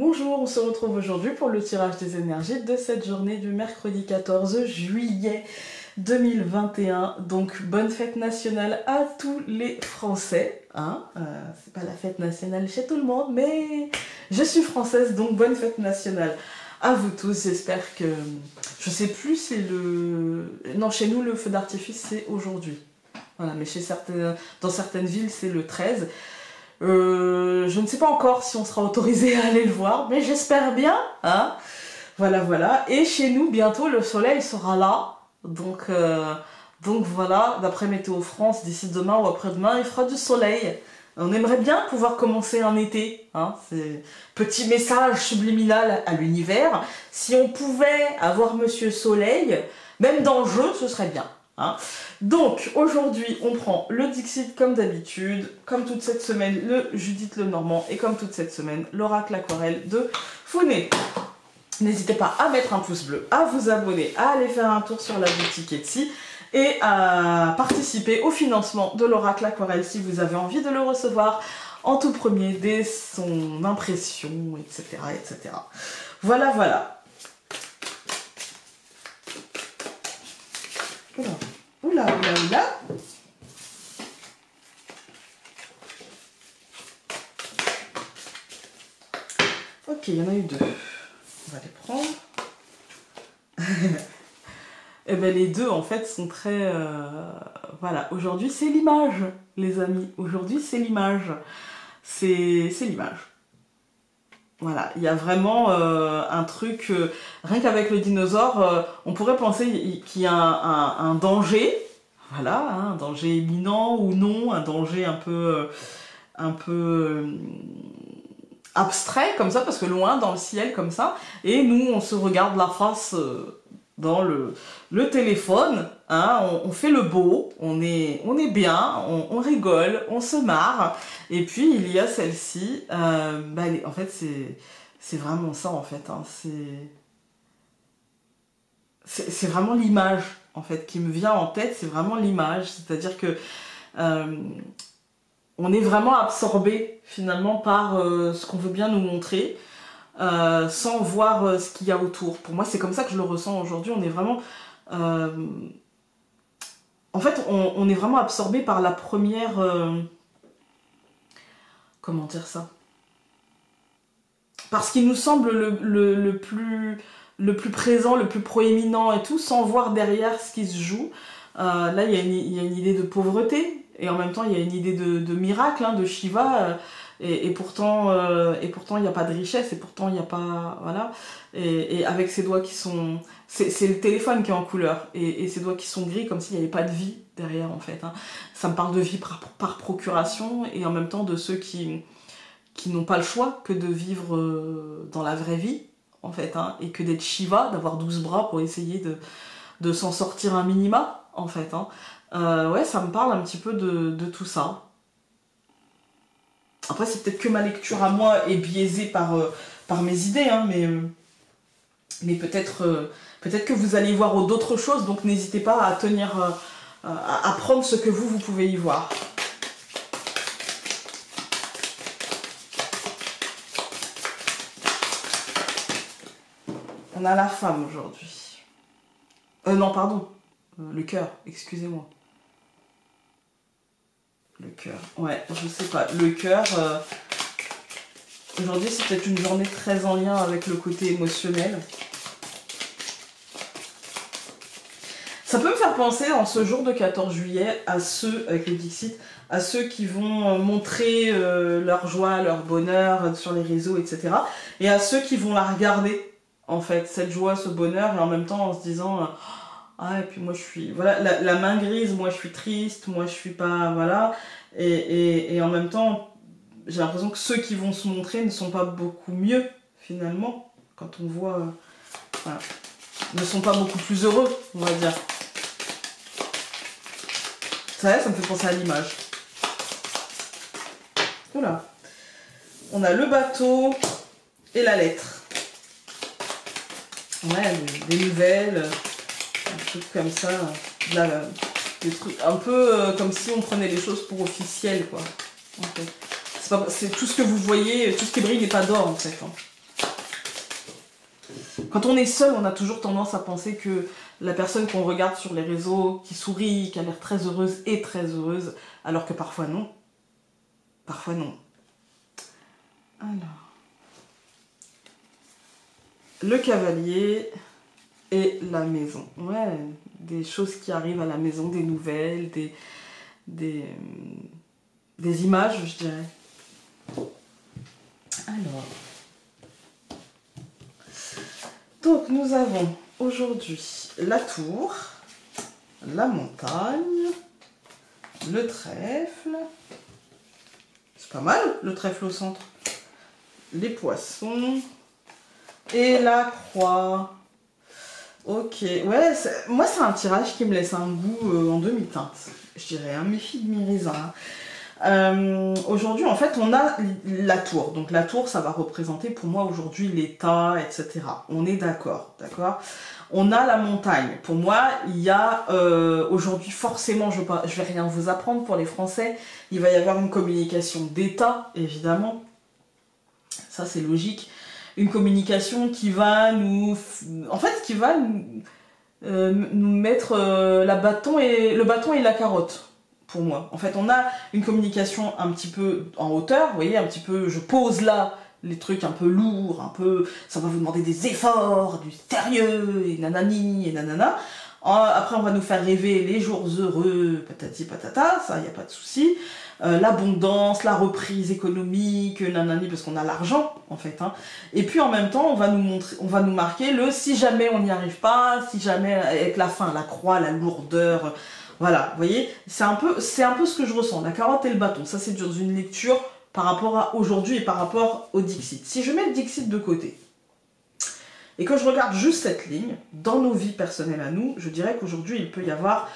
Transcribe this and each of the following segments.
Bonjour, on se retrouve aujourd'hui pour le tirage des énergies de cette journée du mercredi 14 juillet 2021. Donc bonne fête nationale à tous les Français. Hein, c'est pas la fête nationale chez tout le monde, mais je suis française, donc bonne fête nationale à vous tous. J'espère que... Je sais plus, c'est le... Non, chez nous, le feu d'artifice, c'est aujourd'hui. Voilà, mais chez certaines... dans certaines villes, c'est le 13. Je ne sais pas encore si on sera autorisé à aller le voir, mais j'espère bien, hein. Voilà, voilà. Et chez nous, bientôt, le soleil sera là. Donc voilà, d'après Météo France, d'ici demain ou après-demain, il fera du soleil. On aimerait bien pouvoir commencer un été, hein. C'est petit message subliminal à l'univers. Si on pouvait avoir Monsieur Soleil, même dans le jeu, ce serait bien. Hein. Donc aujourd'hui on prend le Dixit comme d'habitude, comme toute cette semaine le Judith Lenormand et comme toute cette semaine l'Oracle aquarelle de Founé. N'hésitez pas à mettre un pouce bleu, à vous abonner, à aller faire un tour sur la boutique Etsy et à participer au financement de l'Oracle aquarelle si vous avez envie de le recevoir en tout premier dès son impression, etc. etc. Voilà, voilà. Oula, oula, oula, oula. Ok, il y en a eu deux. On va les prendre. Et bien les deux en fait sont très... Voilà, aujourd'hui c'est l'image, les amis. Aujourd'hui c'est l'image. C'est l'image. Voilà, il y a vraiment un truc, rien qu'avec le dinosaure, on pourrait penser qu'il y a un danger, voilà, hein, un danger imminent ou non, un danger un peu abstrait comme ça, parce que loin dans le ciel comme ça, et nous on se regarde la face dans le téléphone, hein, on fait le beau, on est bien, on rigole, on se marre, et puis il y a celle-ci, bah, en fait c'est vraiment ça en fait, hein, c'est vraiment l'image en fait qui me vient en tête, c'est vraiment l'image, c'est-à-dire que on est vraiment absorbé finalement par ce qu'on veut bien nous montrer, sans voir ce qu'il y a autour. Pour moi, c'est comme ça que je le ressens aujourd'hui. On est vraiment... En fait, on est vraiment absorbé par la première... Comment dire ça? Parce qu'il nous semble le plus présent, le plus proéminent et tout, sans voir derrière ce qui se joue. Là, il y a une idée de pauvreté. Et en même temps, il y a une idée de miracle, hein, de Shiva... Et pourtant il n'y a pas de richesse, et pourtant il n'y a pas... Voilà. Et avec ses doigts qui sont... C'est le téléphone qui est en couleur, et ses doigts qui sont gris, comme s'il n'y avait pas de vie derrière, en fait. Hein. Ça me parle de vie par procuration, et en même temps de ceux qui n'ont pas le choix que de vivre dans la vraie vie, en fait. Hein, et que d'être Shiva, d'avoir 12 bras pour essayer de s'en sortir un minima, en fait. Hein. Ouais, ça me parle un petit peu de tout ça. Après, c'est peut-être que ma lecture à moi est biaisée par mes idées, hein, mais peut-être que vous allez voir d'autres choses, donc n'hésitez pas à tenir, à prendre ce que vous pouvez y voir. On a la femme aujourd'hui. Non, pardon, le cœur, excusez-moi. Le cœur, ouais, je sais pas. Le cœur, aujourd'hui c'est peut-être une journée très en lien avec le côté émotionnel. Ça peut me faire penser en ce jour de 14 juillet à ceux, avec le Dixit, à ceux qui vont montrer leur joie, leur bonheur sur les réseaux, etc. Et à ceux qui vont la regarder, en fait, cette joie, ce bonheur, et en même temps en se disant... Ah, et puis moi je suis... Voilà, la main grise, moi je suis triste, moi je suis pas... Voilà. Et en même temps, j'ai l'impression que ceux qui vont se montrer ne sont pas beaucoup mieux, finalement, quand on voit... voilà. Ne sont pas beaucoup plus heureux, on va dire. Ça me fait penser à l'image. Voilà. On a le bateau et la lettre. On a des nouvelles... Un truc comme ça, des trucs un peu comme si on prenait les choses pour officielles, quoi. Okay. C'est tout ce que vous voyez, tout ce qui brille n'est pas d'or en fait. Hein. Quand on est seul, on a toujours tendance à penser que la personne qu'on regarde sur les réseaux, qui sourit, qui a l'air très heureuse, est très heureuse, alors que parfois non. Parfois non. Alors... le cavalier et la maison. Ouais, des choses qui arrivent à la maison, des nouvelles, des images, je dirais. Alors... donc nous avons aujourd'hui la tour, la montagne, le trèfle, c'est pas mal le trèfle au centre, les poissons et la croix. Ok, ouais, moi c'est un tirage qui me laisse un goût en demi-teinte, je dirais, hein, mes figues, mes raisins. Aujourd'hui en fait on a la tour, donc la tour ça va représenter pour moi aujourd'hui l'état, etc. On est d'accord, d'accord. On a la montagne, pour moi il y a aujourd'hui forcément, je vais rien vous apprendre pour les Français, il va y avoir une communication d'état évidemment, ça c'est logique, une communication qui va nous, en fait qui va nous mettre le bâton et la carotte. Pour moi. En fait, on a une communication un petit peu en hauteur, vous voyez, un petit peu, je pose là les trucs un peu lourds, un peu, ça va vous demander des efforts, du sérieux, et nanani, et nanana. Après, on va nous faire rêver les jours heureux, patati patata, ça, il n'y a pas de souci. L'abondance, la reprise économique, nanani, parce qu'on a l'argent, en fait. Hein. Et puis, en même temps, on va nous marquer le « si jamais on n'y arrive pas », si jamais, avec la faim, la croix, la lourdeur... Voilà, vous voyez, c'est un peu ce que je ressens, la carotte et le bâton. Ça, c'est dans une lecture par rapport à aujourd'hui et par rapport au Dixit. Si je mets le Dixit de côté et que je regarde juste cette ligne, dans nos vies personnelles à nous, je dirais qu'aujourd'hui, il peut y avoir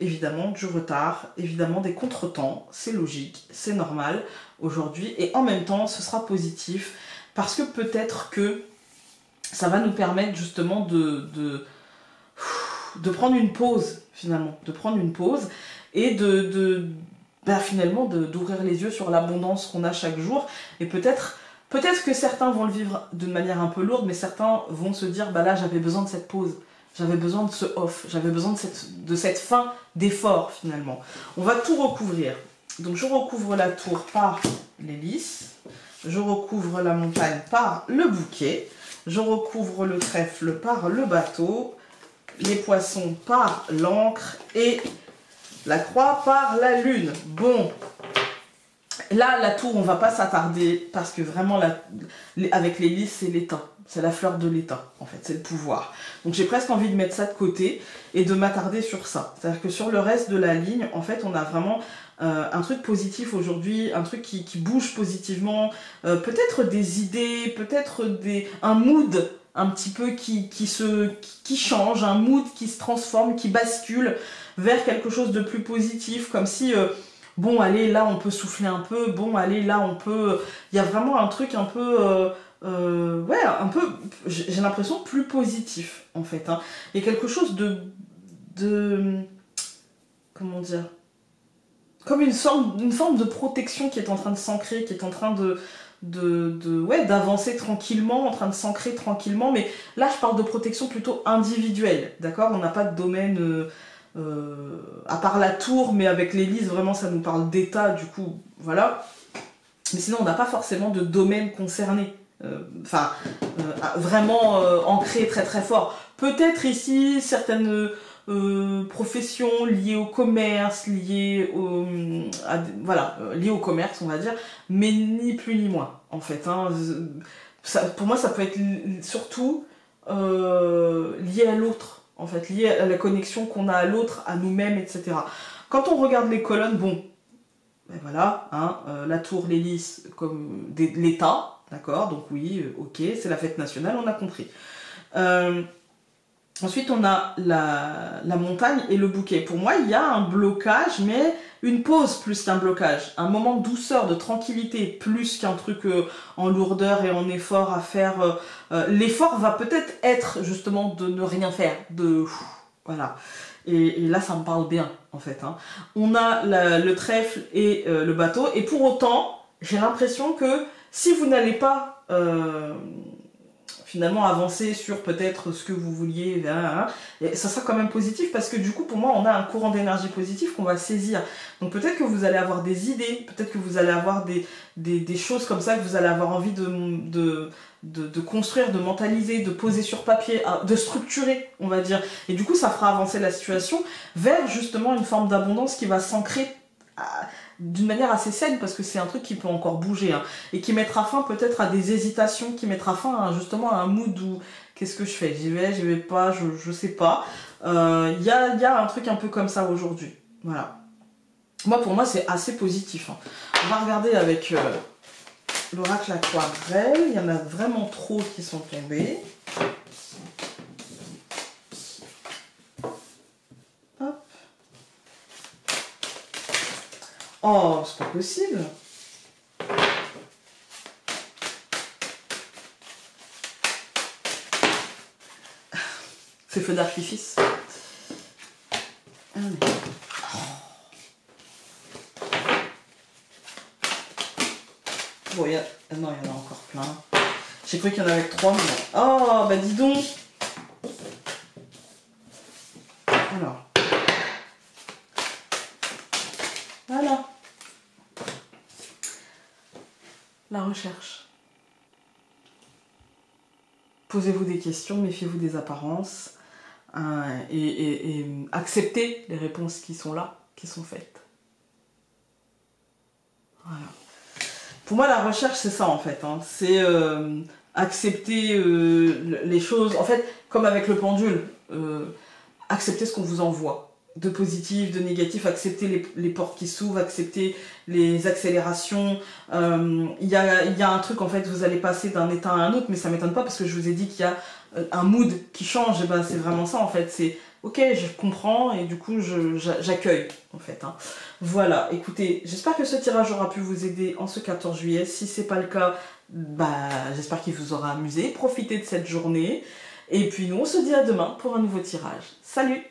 évidemment du retard, évidemment des contretemps, c'est logique, c'est normal aujourd'hui. Et en même temps, ce sera positif parce que peut-être que ça va nous permettre justement de prendre une pause, finalement, de prendre une pause et finalement d'ouvrir les yeux sur l'abondance qu'on a chaque jour. Et peut-être que certains vont le vivre d'une manière un peu lourde, mais certains vont se dire, bah là j'avais besoin de cette pause, j'avais besoin de ce off, j'avais besoin de cette fin d'effort finalement. On va tout recouvrir. Donc je recouvre la tour par l'hélice, je recouvre la montagne par le bouquet, je recouvre le trèfle par le bateau, les poissons par l'encre et la croix par la lune. Bon, là, la tour, on va pas s'attarder parce que vraiment, avec l'hélice, c'est l'étain. C'est la fleur de l'étain, en fait, c'est le pouvoir. Donc j'ai presque envie de mettre ça de côté et de m'attarder sur ça. C'est-à-dire que sur le reste de la ligne, en fait, on a vraiment un truc positif aujourd'hui, un truc qui bouge positivement, peut-être des idées, peut-être un mood un petit peu qui change, un mood qui se transforme, qui bascule vers quelque chose de plus positif, comme si, bon allez là on peut souffler un peu, bon allez là on peut, il y a vraiment un truc un peu, ouais un peu, j'ai l'impression plus positif en fait, hein. Il y a quelque chose comment dire, comme une forme de protection qui est en train de s'ancrer, qui est en train d'avancer tranquillement, en train de s'ancrer tranquillement, mais là je parle de protection plutôt individuelle, d'accord, on n'a pas de domaine à part la tour, mais avec l'hélice vraiment ça nous parle d'état du coup, voilà, mais sinon on n'a pas forcément de domaine concerné, enfin vraiment ancré très très fort, peut-être ici certaines professions liées au commerce, liées au commerce on va dire, mais ni plus ni moins en fait, hein. Ça, pour moi ça peut être surtout lié à l'autre en fait, lié à la connexion qu'on a à l'autre, à nous-mêmes, etc. Quand on regarde les colonnes, bon ben voilà, hein, la tour, l'hélice comme l'état, d'accord, donc oui, ok, c'est la fête nationale, on a compris. Ensuite, on a la montagne et le bouquet. Pour moi, il y a un blocage, mais une pause plus qu'un blocage. Un moment de douceur, de tranquillité, plus qu'un truc en lourdeur et en effort à faire. L'effort va peut-être être justement de ne rien faire. Voilà. Et là, ça me parle bien, en fait. Hein. On a le trèfle et le bateau. Et pour autant, j'ai l'impression que si vous n'allez pas... finalement avancer sur peut-être ce que vous vouliez, et ça sera quand même positif, parce que du coup pour moi on a un courant d'énergie positive qu'on va saisir. Donc peut-être que vous allez avoir des idées, peut-être que vous allez avoir des choses comme ça, que vous allez avoir envie de construire, de mentaliser, de poser sur papier, de structurer, on va dire. Et du coup ça fera avancer la situation vers justement une forme d'abondance qui va s'ancrer d'une manière assez saine, parce que c'est un truc qui peut encore bouger, hein, et qui mettra fin peut-être à des hésitations, qui mettra fin à, justement à un mood où qu'est-ce que je fais, j'y vais pas, je sais pas. Y a un truc un peu comme ça aujourd'hui, voilà. Moi pour moi c'est assez positif, hein. On va regarder avec l'oracle aquarelle, il y en a vraiment trop qui sont tombés. Oh, c'est pas possible. C'est feu d'artifice. Allez. Oh. Bon, il y a... Non, il y en a encore plein. J'ai cru qu'il y en avait 3, mais... Oh, bah dis donc. Alors... Voilà. La recherche. Posez-vous des questions, méfiez-vous des apparences, et acceptez les réponses qui sont là, qui sont faites. Voilà. Pour moi, la recherche, c'est ça en fait. Hein. C'est accepter les choses, en fait, comme avec le pendule, accepter ce qu'on vous envoie. De positif, de négatif, accepter les portes qui s'ouvrent, accepter les accélérations. Y a un truc en fait, vous allez passer d'un état à un autre, mais ça m'étonne pas parce que je vous ai dit qu'il y a un mood qui change, et ben c'est vraiment ça en fait, c'est ok, je comprends et du coup j'accueille en fait. Hein. Voilà, écoutez, j'espère que ce tirage aura pu vous aider en ce 14 juillet, si c'est pas le cas, bah j'espère qu'il vous aura amusé, profitez de cette journée, et puis nous on se dit à demain pour un nouveau tirage. Salut!